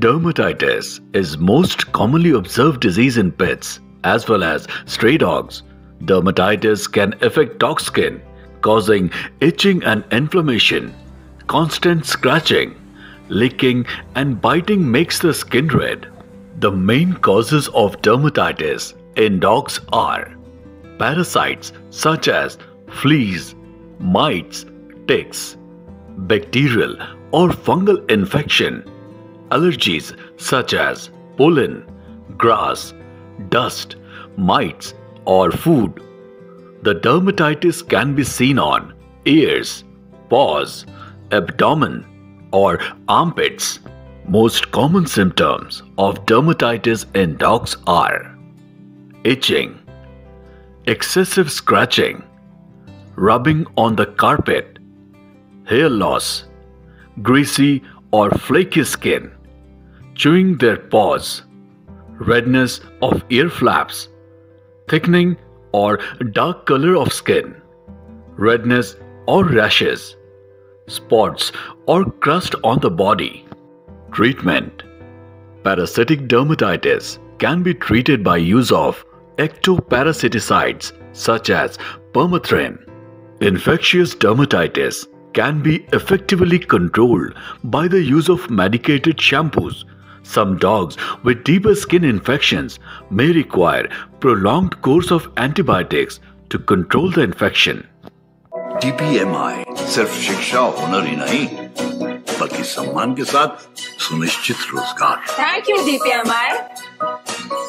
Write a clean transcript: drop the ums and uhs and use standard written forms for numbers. Dermatitis is most commonly observed disease in pets as well as stray dogs. Dermatitis can affect dog skin, causing itching and inflammation. Constant scratching, licking and biting makes the skin red. The main causes of dermatitis in dogs are parasites such as fleas, mites, ticks, bacterial or fungal infection, allergies such as pollen, grass, dust, mites or food. The dermatitis can be seen on ears, paws, abdomen or armpits. Most common symptoms of dermatitis in dogs are itching, excessive scratching, rubbing on the carpet, hair loss, greasy or flaky skin, chewing their paws, redness of ear flaps, thickening or dark color of skin, redness or rashes, spots or crust on the body. Treatment: parasitic dermatitis can be treated by use of ectoparasiticides such as permethrin. Infectious dermatitis can be effectively controlled by the use of medicated shampoos. Some dogs with deeper skin infections may require prolonged course of antibiotics to control the infection. DPMI सिर्फ शिक्षा हुनर ही नहीं बल्कि सम्मान के साथ सुनिश्चित रोजगार। Thank you DPMI.